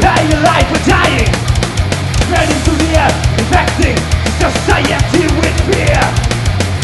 dying alive, we're dying, spreading through the air, infecting society with fear.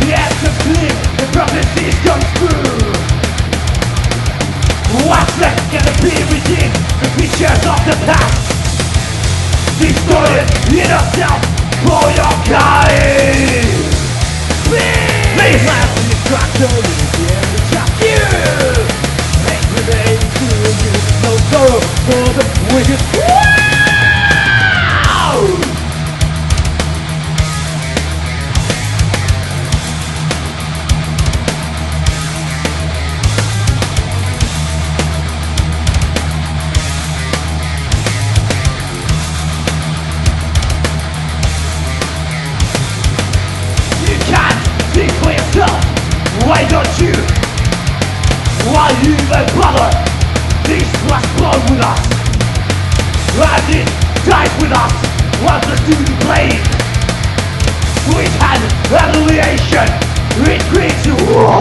The air is clear, the prophecies come true. What's left can appear within the features of the past. Destroy it in yourself for your kind. Please laugh and destruct the end of chapter. Make the day to no sorrow for the wicked. Wow! Why don't you? Why even bother? This was born with us, and it died with us. Was the student blade? We had annihilation. It creates war.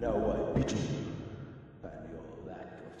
Now I pity you and your lack of